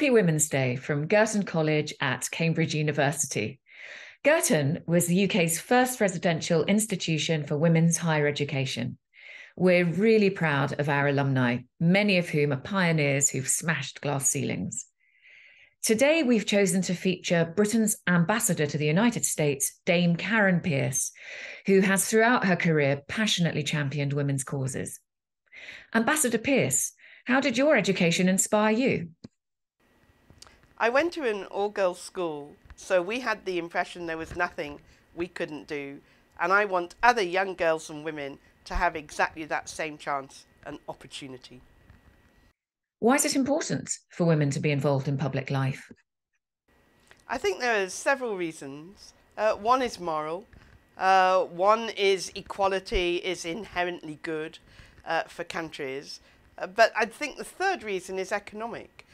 Happy Women's Day from Girton College at Cambridge University. Girton was the UK's first residential institution for women's higher education. We're really proud of our alumni, many of whom are pioneers who've smashed glass ceilings. Today, we've chosen to feature Britain's ambassador to the United States, Dame Karen Pierce, who has throughout her career passionately championed women's causes. Ambassador Pierce, how did your education inspire you? I went to an all-girls school, so we had the impression there was nothing we couldn't do, and I want other young girls and women to have exactly that same chance and opportunity. Why is it important for women to be involved in public life? I think there are several reasons. One is moral. One is equality is inherently good for countries. But I think the third reason is economic.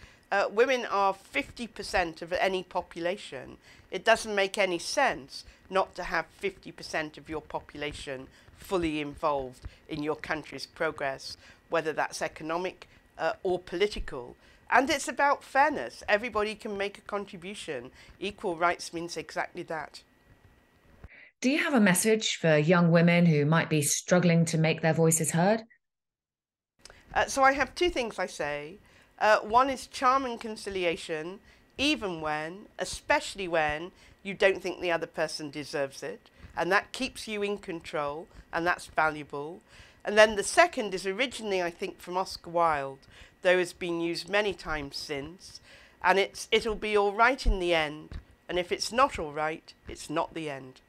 Women are 50% of any population. It doesn't make any sense not to have 50% of your population fully involved in your country's progress, whether that's economic, or political. And it's about fairness. Everybody can make a contribution. Equal rights means exactly that. Do you have a message for young women who might be struggling to make their voices heard? So I have two things I say. One is charm and conciliation, even when, especially when, you don't think the other person deserves it. And that keeps you in control, and that's valuable. And then the second is originally, I think, from Oscar Wilde, though it's been used many times since, and it'll be all right in the end, and if it's not all right, it's not the end.